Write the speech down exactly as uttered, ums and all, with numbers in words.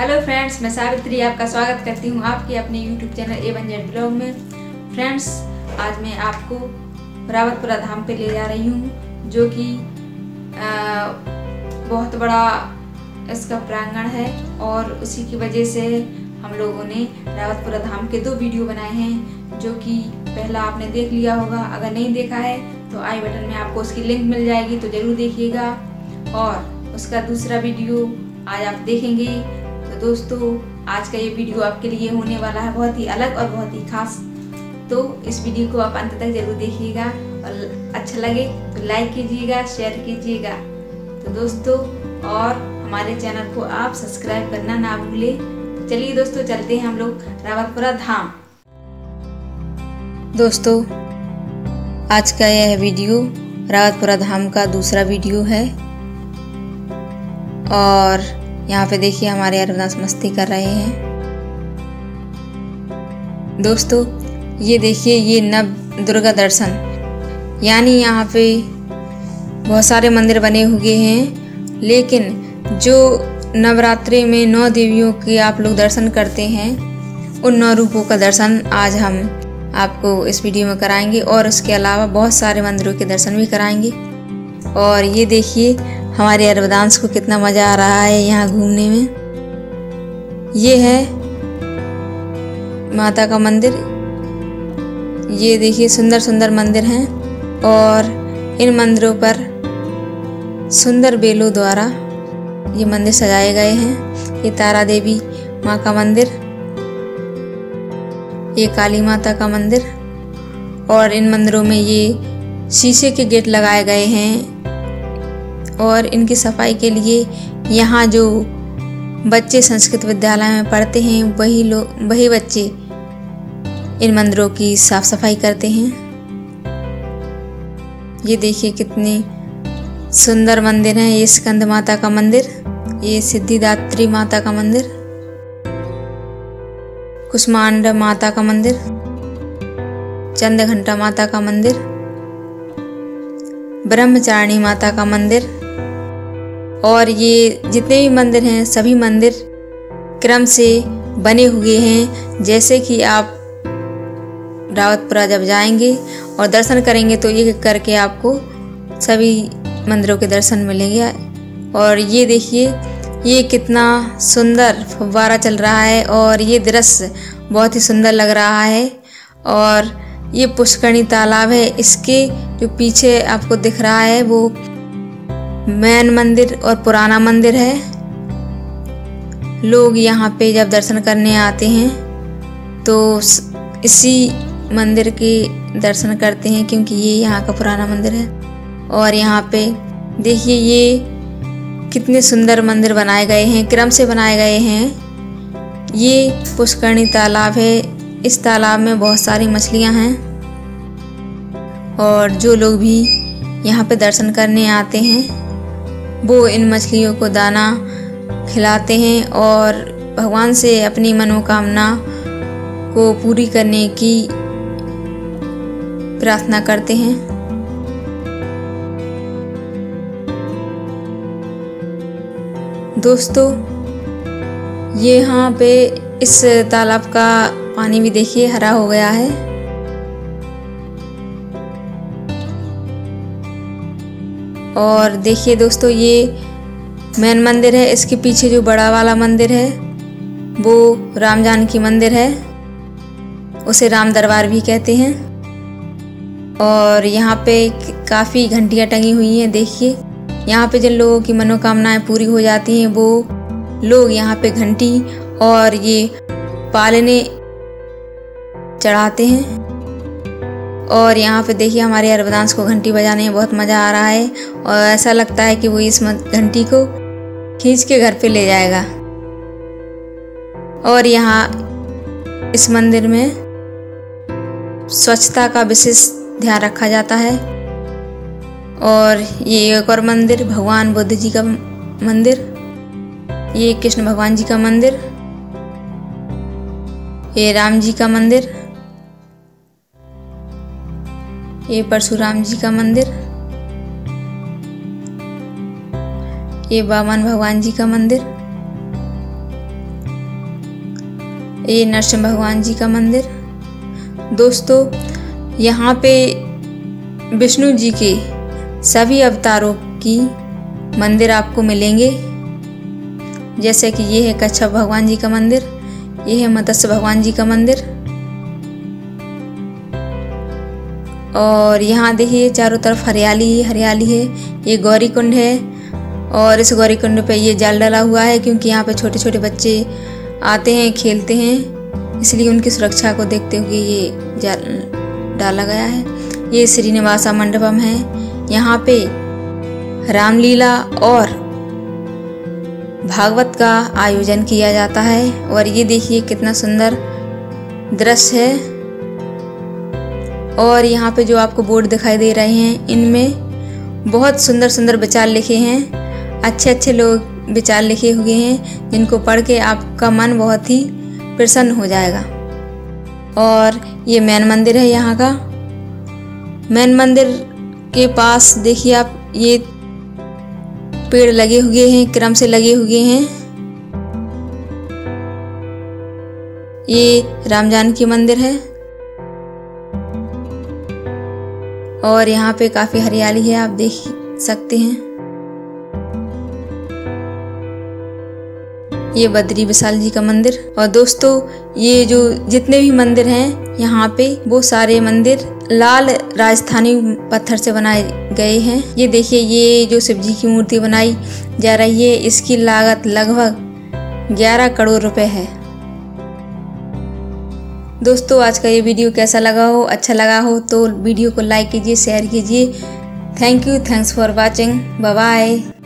Hello friends, मैं सावित्री आपका स्वागत करती हूँ आपके अपने YouTube channel A one Z vlog में। फ्रेंड्स, आज मैं आपको रावतपुरा धाम पे ले जा रही हूँ, जो कि बहुत बड़ा इसका प्रांगण है और उसी की वजह से हम लोगों ने रावतपुरा धाम के दो वीडियो बनाए हैं, जो कि पहला आपने देख लिया होगा। अगर नहीं देखा है तो आई बटन में आपको उसकी लिंक मिल जाएगी, तो ज़रूर देखिएगा। और उसका दूसरा वीडियो आज आप देखेंगे। तो दोस्तों, आज का ये वीडियो आपके लिए होने वाला है बहुत ही अलग और बहुत ही खास, तो इस वीडियो को आप अंत तक जरूर देखिएगा और अच्छा लगे तो लाइक कीजिएगा, शेयर कीजिएगा। तो दोस्तों, और हमारे चैनल को आप सब्सक्राइब करना ना भूलें। चलिए दोस्तों, चलते हैं हम लोग रावतपुरा धाम। दोस्तों, आज का यह वीडियो रावतपुरा धाम का दूसरा वीडियो है और यहाँ पे देखिए हमारे अरविंद नाथ मस्ती कर रहे हैं। दोस्तों, ये देखिए, ये नव दुर्गा दर्शन, यानी यहाँ पे बहुत सारे मंदिर बने हुए हैं, लेकिन जो नवरात्रि में नौ देवियों के आप लोग दर्शन करते हैं, उन नौ रूपों का दर्शन आज हम आपको इस वीडियो में कराएंगे और उसके अलावा बहुत सारे मंदिरों के दर्शन भी कराएंगे। और ये देखिए हमारे अरवदांश को कितना मज़ा आ रहा है यहाँ घूमने में। ये है माता का मंदिर, ये देखिए सुंदर सुंदर मंदिर हैं और इन मंदिरों पर सुंदर बेलों द्वारा ये मंदिर सजाए गए हैं। ये तारा देवी माँ का मंदिर, ये काली माता का मंदिर, और इन मंदिरों में ये शीशे के गेट लगाए गए हैं। और इनकी सफाई के लिए यहाँ जो बच्चे संस्कृत विद्यालय में पढ़ते हैं, वही लोग वही बच्चे इन मंदिरों की साफ सफाई करते हैं। ये देखिए कितने सुंदर मंदिर हैं। ये स्कंद माता का मंदिर, ये सिद्धिदात्री माता का मंदिर, कुष्मांडा माता का मंदिर, चंद्रघंटा माता का मंदिर, ब्रह्मचारिणी माता का मंदिर। और ये जितने भी मंदिर हैं, सभी मंदिर क्रम से बने हुए हैं। जैसे कि आप रावतपुरा जब जाएंगे और दर्शन करेंगे तो ये करके आपको सभी मंदिरों के दर्शन मिलेंगे। और ये देखिए, ये कितना सुंदर फव्वारा चल रहा है और ये दृश्य बहुत ही सुंदर लग रहा है। और ये पुष्करणी तालाब है, इसके जो पीछे आपको दिख रहा है वो मैन मंदिर और पुराना मंदिर है। लोग यहाँ पे जब दर्शन करने आते हैं तो इसी मंदिर के दर्शन करते हैं, क्योंकि ये यहाँ का पुराना मंदिर है। और यहाँ पे देखिए ये कितने सुंदर मंदिर बनाए गए हैं, क्रम से बनाए गए हैं। ये पुष्करणी तालाब है, इस तालाब में बहुत सारी मछलियाँ हैं और जो लोग भी यहाँ पे दर्शन करने आते हैं वो इन मछलियों को दाना खिलाते हैं और भगवान से अपनी मनोकामना को पूरी करने की प्रार्थना करते हैं। दोस्तों, ये यहाँ पे इस तालाब का पानी भी देखिए हरा हो गया है। और देखिए दोस्तों, ये मैन मंदिर है, इसके पीछे जो बड़ा वाला मंदिर है वो राम जानकी मंदिर है, उसे राम दरबार भी कहते हैं। और यहाँ पे काफ़ी घंटियाँ टंगी हुई हैं। देखिए यहाँ पे जिन लोगों की मनोकामनाएं पूरी हो जाती हैं वो लोग यहाँ पे घंटी और ये पालने चढ़ाते हैं। और यहाँ पे देखिए हमारे अरविंदांश को घंटी बजाने में बहुत मज़ा आ रहा है और ऐसा लगता है कि वो इस घंटी को खींच के घर पे ले जाएगा। और यहाँ इस मंदिर में स्वच्छता का विशेष ध्यान रखा जाता है। और ये एक और मंदिर भगवान बुद्ध जी का मंदिर, ये कृष्ण भगवान जी का मंदिर, ये राम जी का मंदिर, ये परशुराम जी का मंदिर, ये वामन भगवान जी का मंदिर, ये नरसिंह भगवान जी का मंदिर। दोस्तों यहाँ पे विष्णु जी के सभी अवतारों की मंदिर आपको मिलेंगे, जैसे कि ये है कच्छप भगवान जी का मंदिर, ये है मत्स्य भगवान जी का मंदिर। और यहाँ देखिए चारों तरफ हरियाली ही हरियाली है। ये गौरी कुंड है और इस गौरी कुंड पे ये जाल डाला हुआ है क्योंकि यहाँ पे छोटे छोटे बच्चे आते हैं, खेलते हैं, इसलिए उनकी सुरक्षा को देखते हुए ये जाल डाला गया है। ये श्रीनिवासा मंडपम है, यहाँ पे रामलीला और भागवत का आयोजन किया जाता है। और ये देखिए कितना सुंदर दृश्य है। और यहाँ पे जो आपको बोर्ड दिखाई दे रहे हैं इनमें बहुत सुंदर सुंदर विचार लिखे हैं, अच्छे अच्छे लोग विचार लिखे हुए हैं जिनको पढ़ के आपका मन बहुत ही प्रसन्न हो जाएगा। और ये मैन मंदिर है यहाँ का। मैन मंदिर के पास देखिए आप ये पेड़ लगे हुए हैं, क्रम से लगे हुए हैं। ये राम जानकी मंदिर है और यहाँ पे काफी हरियाली है, आप देख सकते हैं। ये बद्री विशाल जी का मंदिर। और दोस्तों ये जो जितने भी मंदिर हैं यहाँ पे वो सारे मंदिर लाल राजस्थानी पत्थर से बनाए गए हैं। ये देखिए ये जो शिव जी की मूर्ति बनाई जा रही है इसकी लागत लगभग ग्यारह करोड़ रुपए है। दोस्तों आज का ये वीडियो कैसा लगा हो, अच्छा लगा हो तो वीडियो को लाइक कीजिए, शेयर कीजिए। Thank you, thanks for watching, bye bye.